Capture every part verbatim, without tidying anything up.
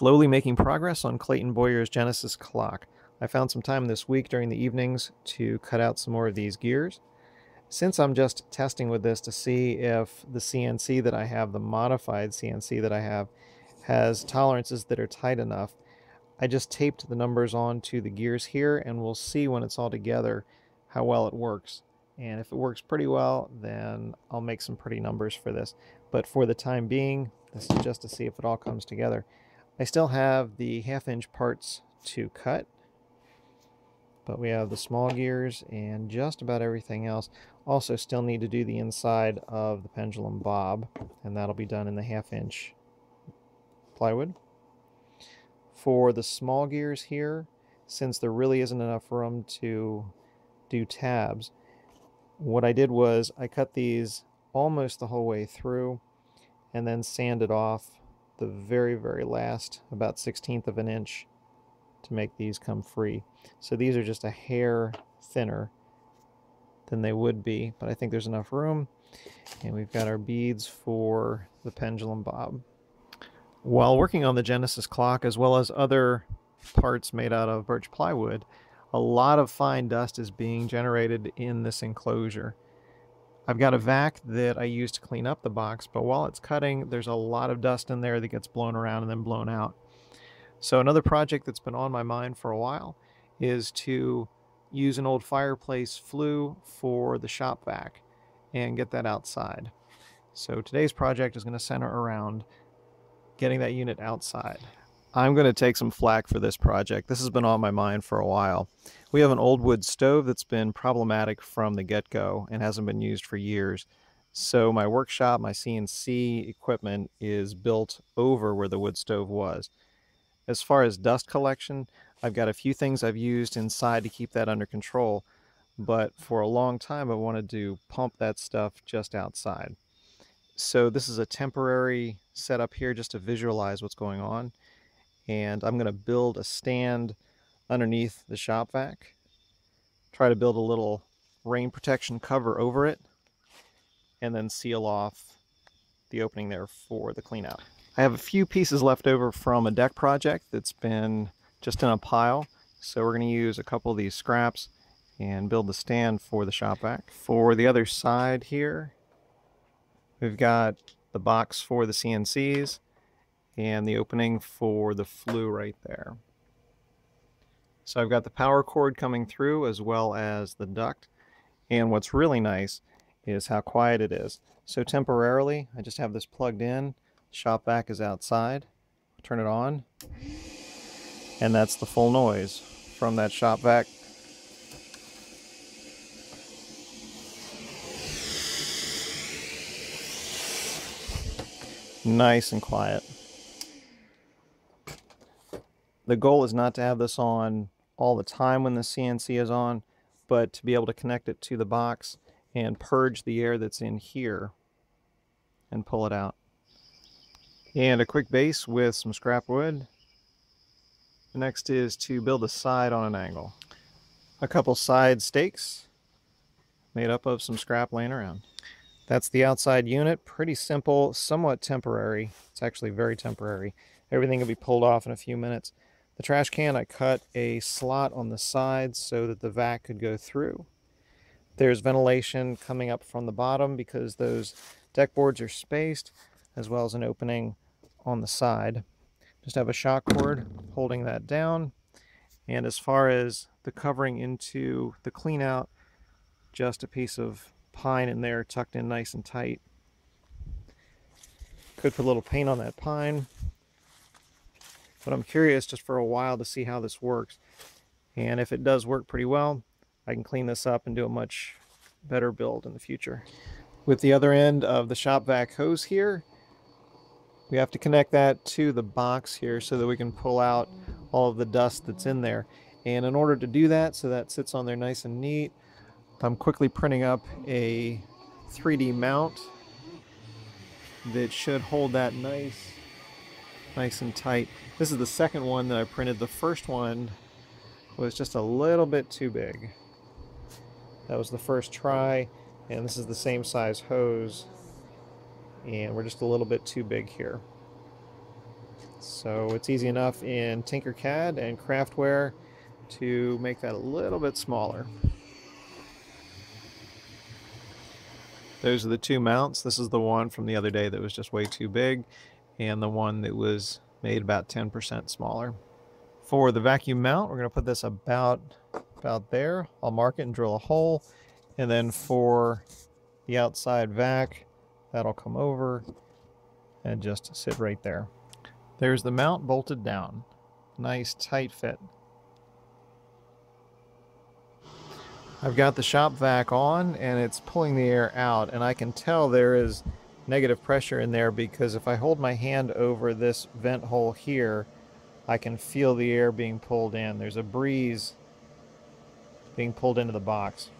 slowly making progress on Clayton Boyer's Genesis clock. I found some time this week during the evenings to cut out some more of these gears. Since I'm just testing with this to see if the C N C that I have, the modified C N C that I have, has tolerances that are tight enough, I just taped the numbers onto the gears here, and we'll see when it's all together how well it works. And if it works pretty well, then I'll make some pretty numbers for this. But for the time being, this is just to see if it all comes together. I still have the half-inch parts to cut, but we have the small gears and just about everything else. Also still need to do the inside of the pendulum bob, and that'll be done in the half-inch plywood. For the small gears here, since there really isn't enough room to do tabs, what I did was I cut these almost the whole way through and then sanded off the very, very last, about sixteenth of an inch, to make these come free. So these are just a hair thinner than they would be, but I think there's enough room. And we've got our beads for the pendulum bob. While working on the Genesis clock, as well as other parts made out of birch plywood, a lot of fine dust is being generated in this enclosure. I've got a vac that I use to clean up the box, but while it's cutting, there's a lot of dust in there that gets blown around and then blown out. So another project that's been on my mind for a while is to use an old fireplace flue for the shop vac and get that outside. So today's project is going to center around getting that unit outside. I'm going to take some flack for this project. This has been on my mind for a while. We have an old wood stove that's been problematic from the get-go and hasn't been used for years. So my workshop, my C N C equipment is built over where the wood stove was. As far as dust collection, I've got a few things I've used inside to keep that under control, but for a long time I wanted to pump that stuff just outside. So this is a temporary setup here just to visualize what's going on, and I'm going to build a stand underneath the shop vac, try to build a little rain protection cover over it, and then seal off the opening there for the cleanout. I have a few pieces left over from a deck project that's been just in a pile, so we're going to use a couple of these scraps and build the stand for the shop vac. For the other side here, we've got the box for the C N Cs and the opening for the flue right there. So I've got the power cord coming through as well as the duct, and what's really nice is how quiet it is. So temporarily I just have this plugged in. Shop vac is outside. Turn it on, and that's the full noise from that shop vac. Nice and quiet. The goal is not to have this on all the time when the C N C is on, but to be able to connect it to the box and purge the air that's in here and pull it out. And a quick base with some scrap wood. The next is to build a side on an angle. A couple side stakes made up of some scrap laying around. That's the outside unit. Pretty simple, somewhat temporary. It's actually very temporary. Everything will be pulled off in a few minutes. The trash can, I cut a slot on the side so that the vac could go through. There's ventilation coming up from the bottom because those deck boards are spaced, as well as an opening on the side. Just have a shock cord holding that down. And as far as the covering into the clean out, just a piece of pine in there tucked in nice and tight. Could put a little paint on that pine, but I'm curious just for a while to see how this works. And if it does work pretty well, I can clean this up and do a much better build in the future. With the other end of the shop vac hose here, we have to connect that to the box here so that we can pull out all of the dust that's in there. And in order to do that, so that sits on there nice and neat, I'm quickly printing up a three D mount that should hold that nice, nice and tight. This is the second one that I printed. The first one was just a little bit too big. That was the first try, and this is the same size hose. And we're just a little bit too big here. So it's easy enough in Tinkercad and Craftware to make that a little bit smaller. Those are the two mounts. This is the one from the other day that was just way too big, and the one that was made about ten percent smaller. For the vacuum mount, we're going to put this about, about there. I'll mark it and drill a hole. And then for the outside vac, that'll come over and just sit right there. There's the mount bolted down. Nice tight fit. I've got the shop vac on and it's pulling the air out, and I can tell there is negative pressure in there because if I hold my hand over this vent hole here, I can feel the air being pulled in. There's a breeze being pulled into the box.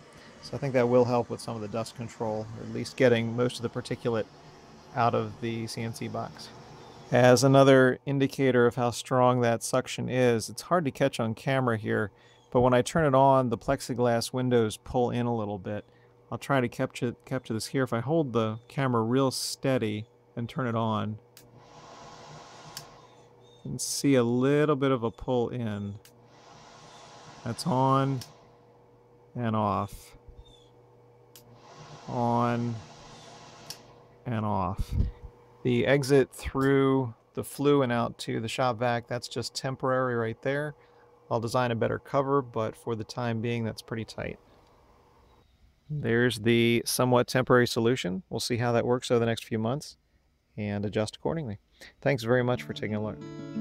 So I think that will help with some of the dust control, or at least getting most of the particulate out of the C N C box. As another indicator of how strong that suction is, it's hard to catch on camera here, but when I turn it on, the plexiglass windows pull in a little bit. I'll try to capture, capture this here. If I hold the camera real steady and turn it on, you can see a little bit of a pull in. That's on and off. On and off. The exit through the flue and out to the shop vac, that's just temporary right there. I'll design a better cover, but for the time being, that's pretty tight. There's the somewhat temporary solution. We'll see how that works over the next few months and adjust accordingly. Thanks very much for taking a look.